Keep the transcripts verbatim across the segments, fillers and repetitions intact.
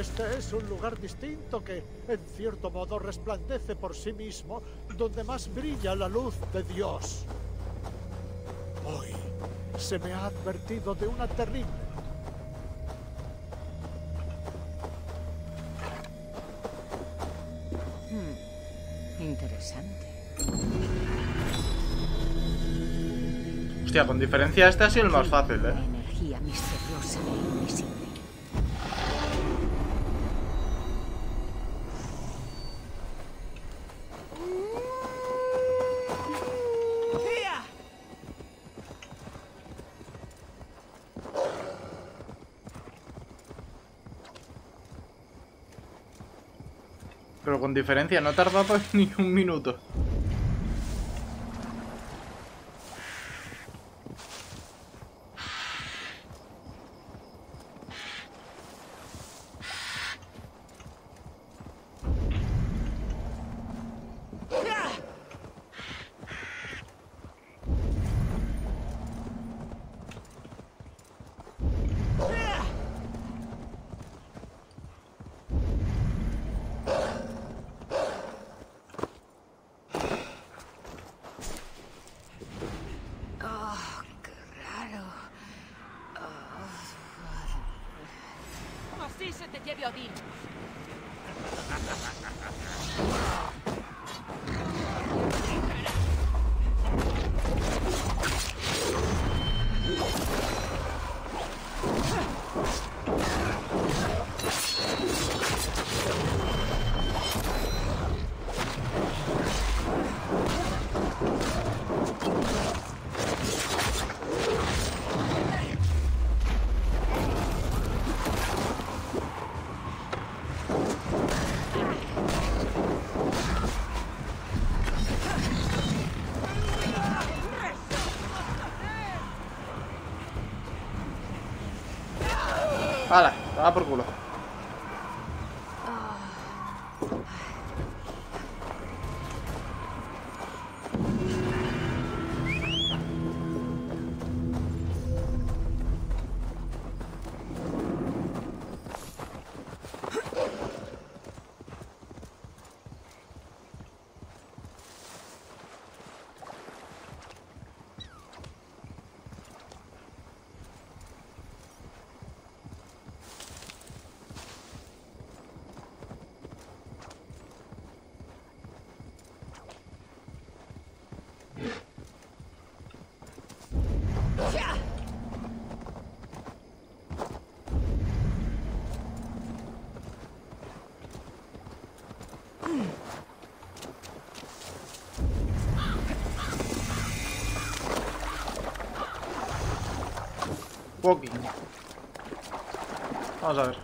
Este es un lugar distinto que, en cierto modo, resplandece por sí mismo, donde más brilla la luz de Dios. Hoy se me ha advertido de una terrible... Hmm. Interesante. Hostia, con diferencia este ha sido el más fácil, ¿eh? Energía misteriosa e invisible. Pero con diferencia, no tardaba ni un minuto. Hala, va por culo. Walking. Vamos a ver.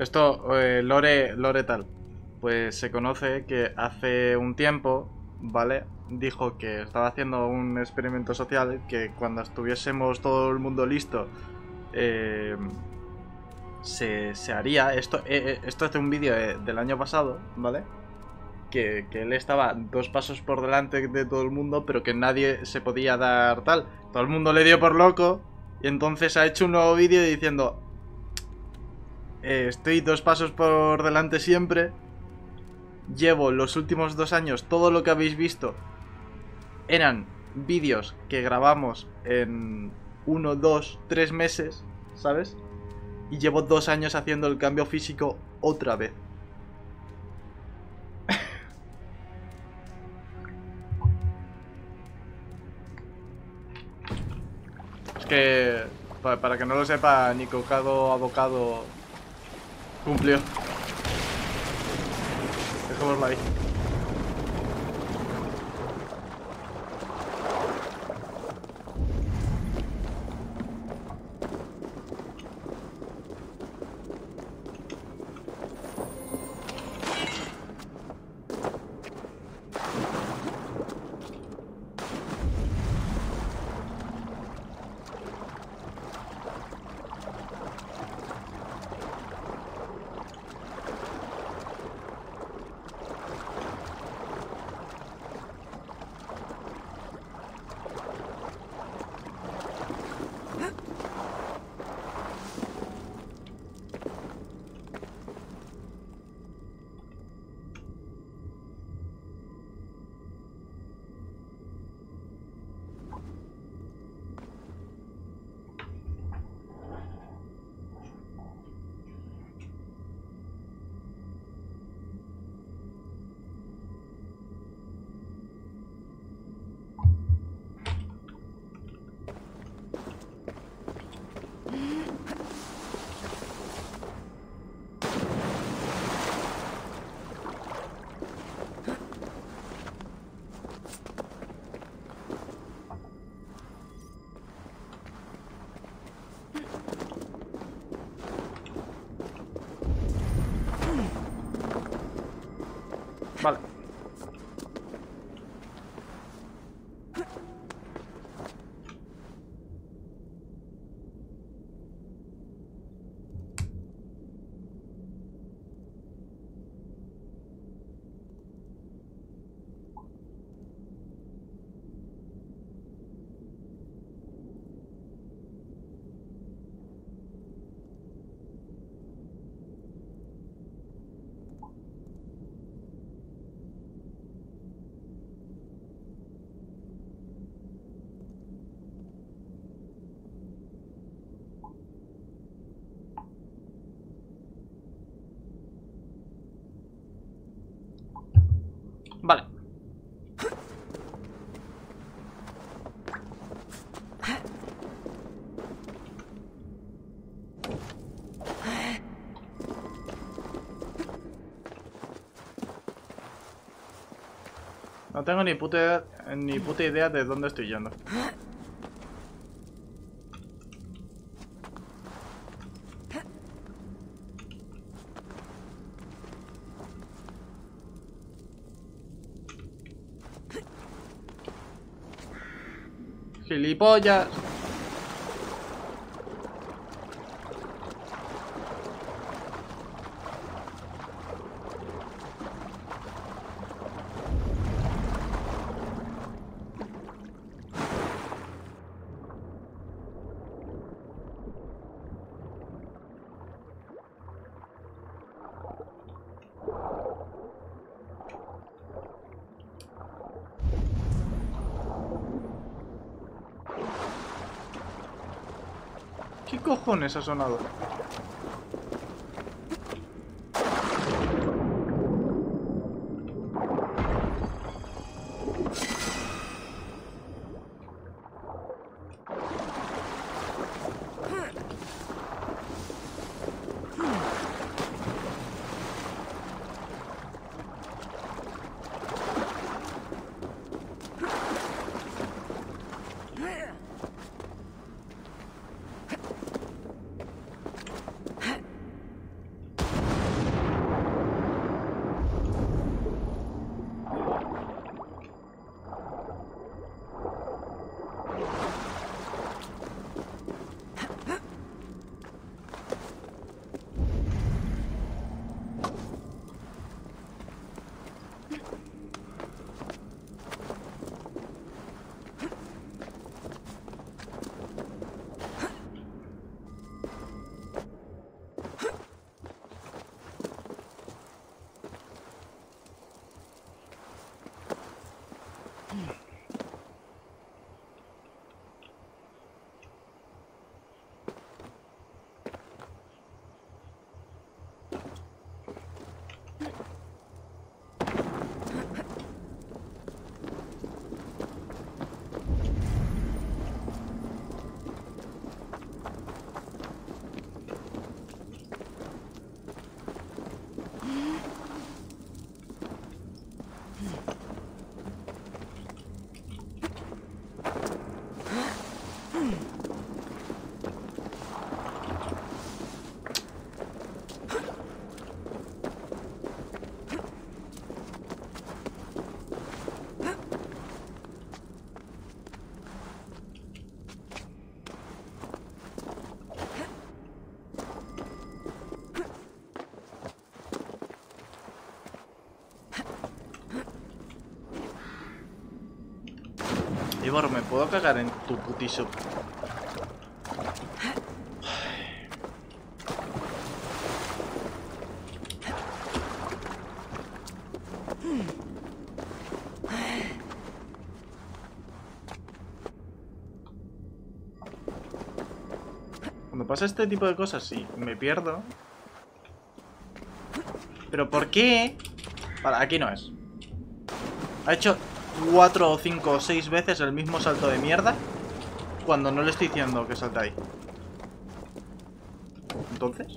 Esto, eh, lore, lore tal, pues se conoce que hace un tiempo, ¿vale? Dijo que estaba haciendo un experimento social, que cuando estuviésemos todo el mundo listo, eh, se, se haría, esto, eh, esto es un vídeo de, del año pasado, ¿vale? Que, que él estaba dos pasos por delante de todo el mundo, pero que nadie se podía dar tal, todo el mundo le dio por loco, y entonces ha hecho un nuevo vídeo diciendo... Eh, estoy dos pasos por delante siempre. Llevo los últimos dos años. Todo lo que habéis visto eran vídeos que grabamos en uno, dos, tres meses, ¿sabes? Y llevo dos años haciendo el cambio físico otra vez. Es que... Para, para que no lo sepa, Nico, bocado a bocado cumplió. Dejémoslo ahí. Vale. Vale. No tengo ni puta, ni puta idea de dónde estoy yendo. Gilipollas. ¿Qué cojones ha sonado? Ivor, ¿me puedo cagar en tu putísimo? Cuando pasa este tipo de cosas, sí, me pierdo. ¿Pero por qué? Vale, aquí no es. Ha hecho cuatro o cinco o seis veces el mismo salto de mierda cuando no le estoy diciendo que salte ahí. Entonces,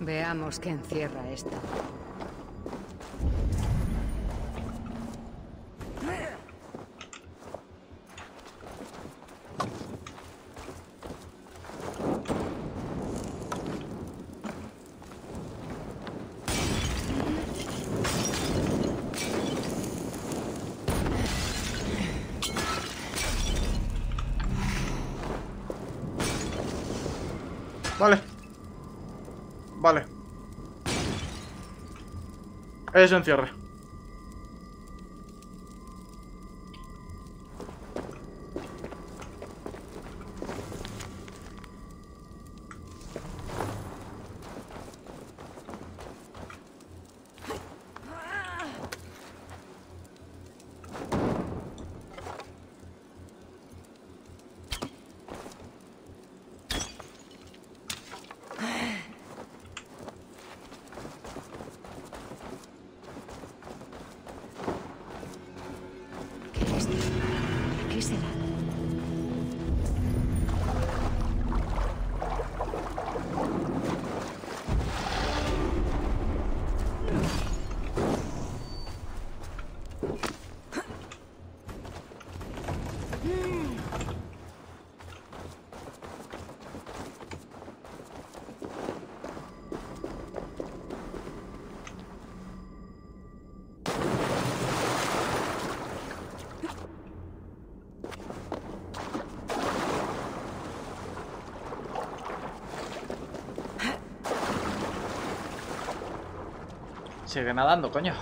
veamos qué encierra esto. Vale. Vale. Eso encierra. Sigue nadando, coño.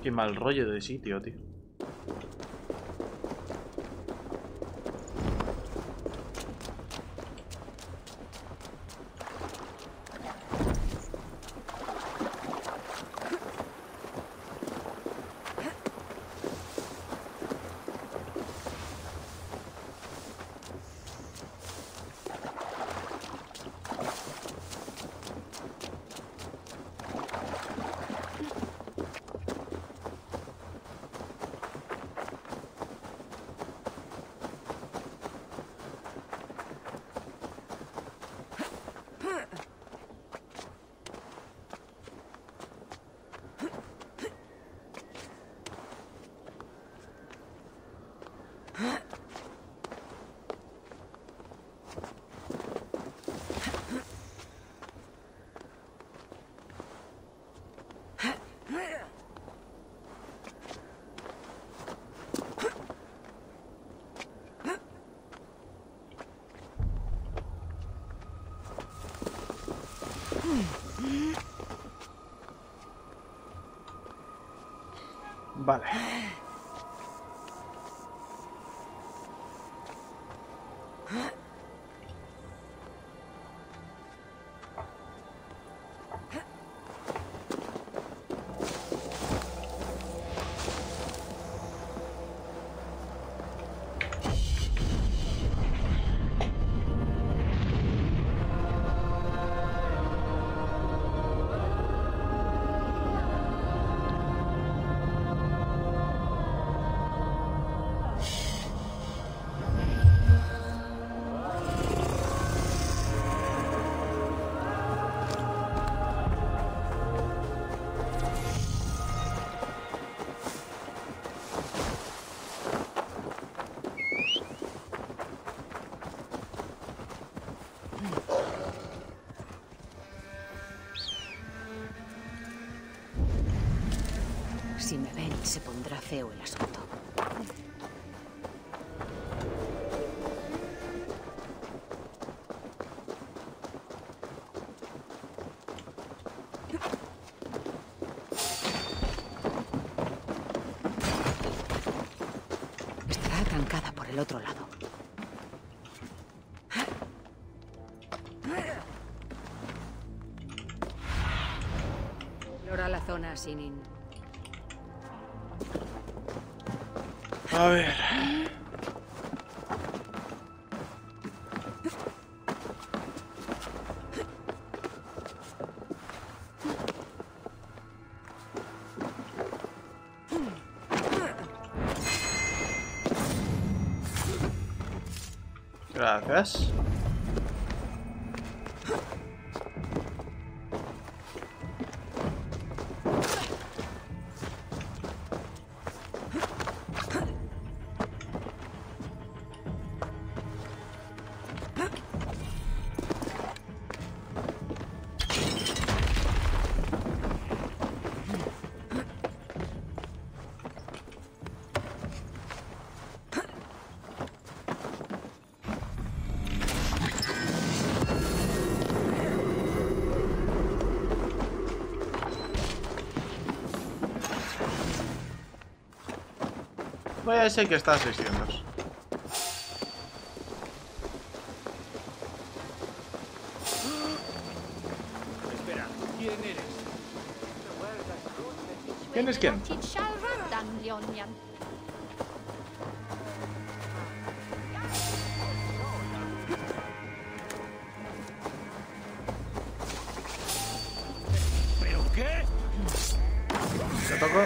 Qué mal rollo de sitio, tío. Vale. Si me ven, se pondrá feo el asunto. Estará atrancada por el otro lado. Explora la zona, Sinin. A ver... Gracias. Voy a ese que está a seiscientos. Espera, ¿quién eres? ¿Quién es quién? ¿Pero qué? ¿Te toco?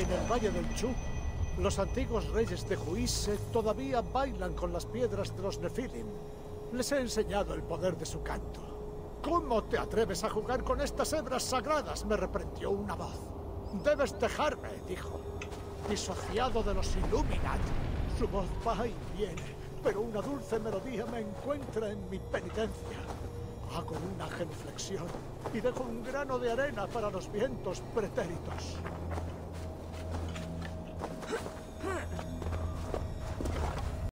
En el Valle del Chu, los antiguos reyes de Juise todavía bailan con las piedras de los Nefilim. Les he enseñado el poder de su canto. ¿Cómo te atreves a jugar con estas hebras sagradas?, me reprendió una voz. Debes dejarme, dijo. Disociado de los Illuminati. Su voz va y viene, pero una dulce melodía me encuentra en mi penitencia. Hago una genuflexión y dejo un grano de arena para los vientos pretéritos.